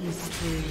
mainstream.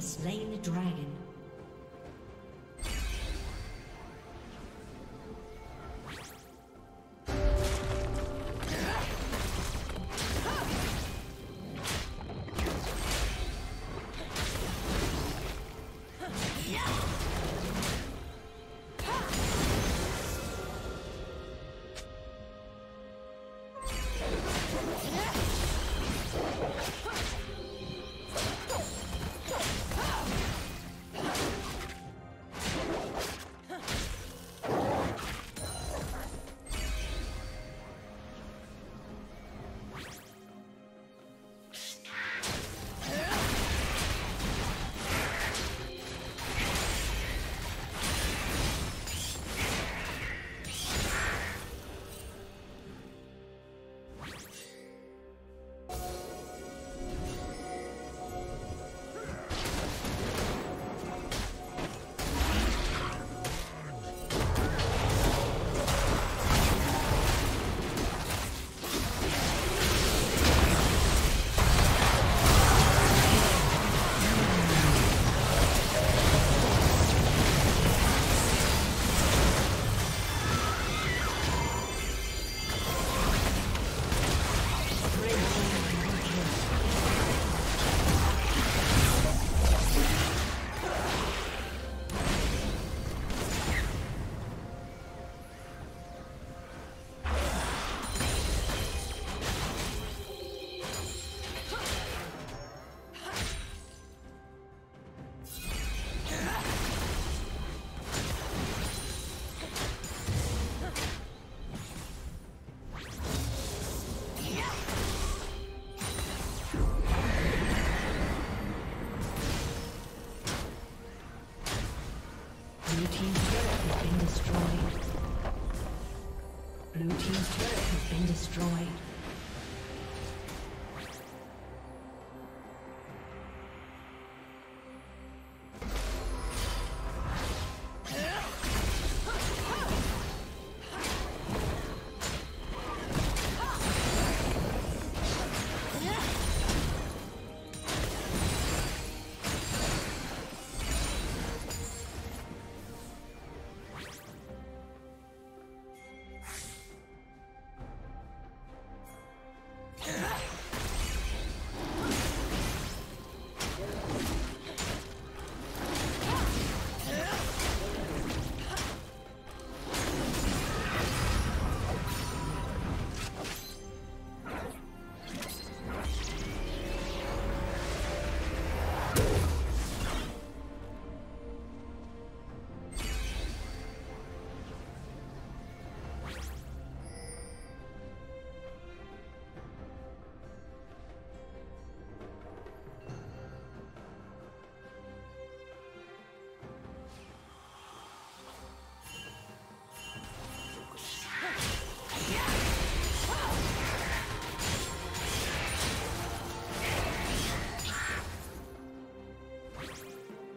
has slain the dragon.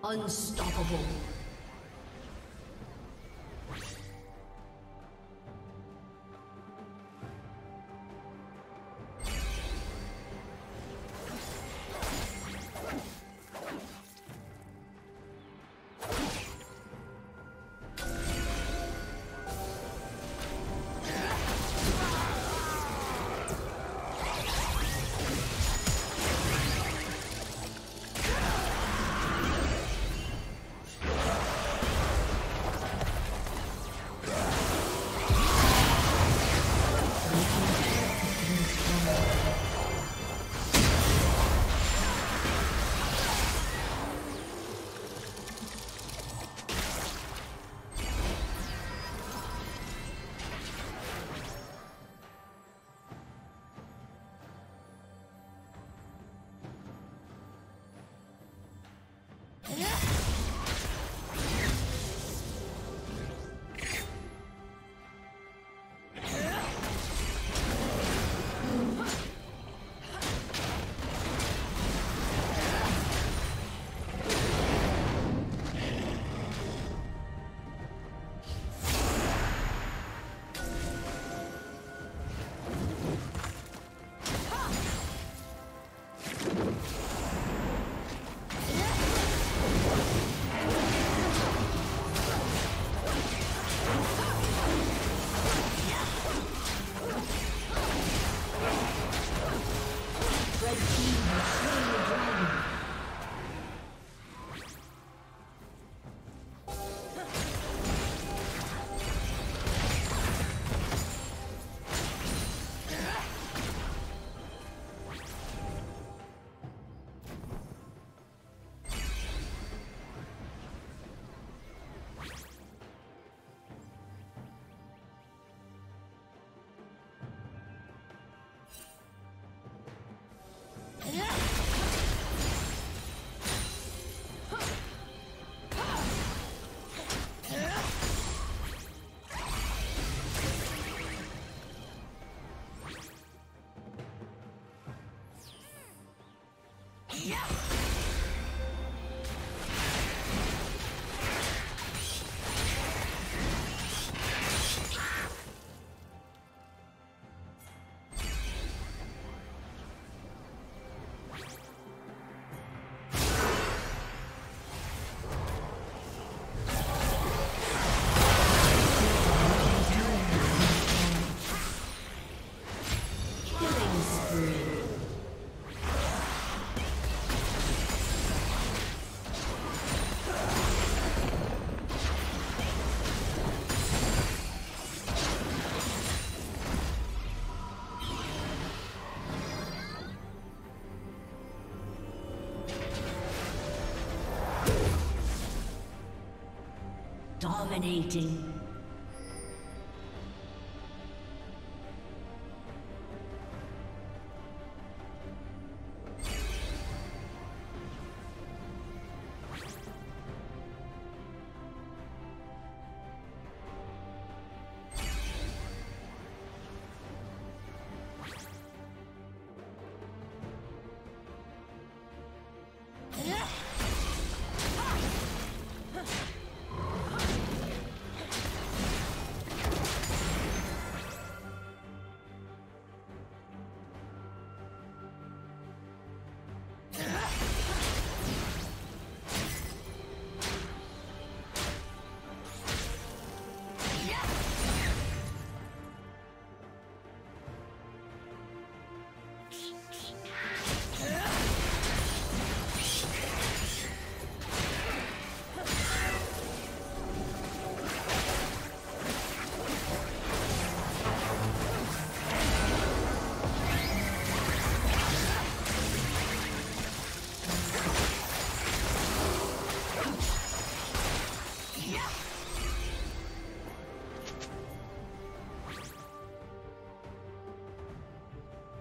Unstoppable. Dominating.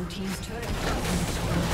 Blue team's turret has been destroyed.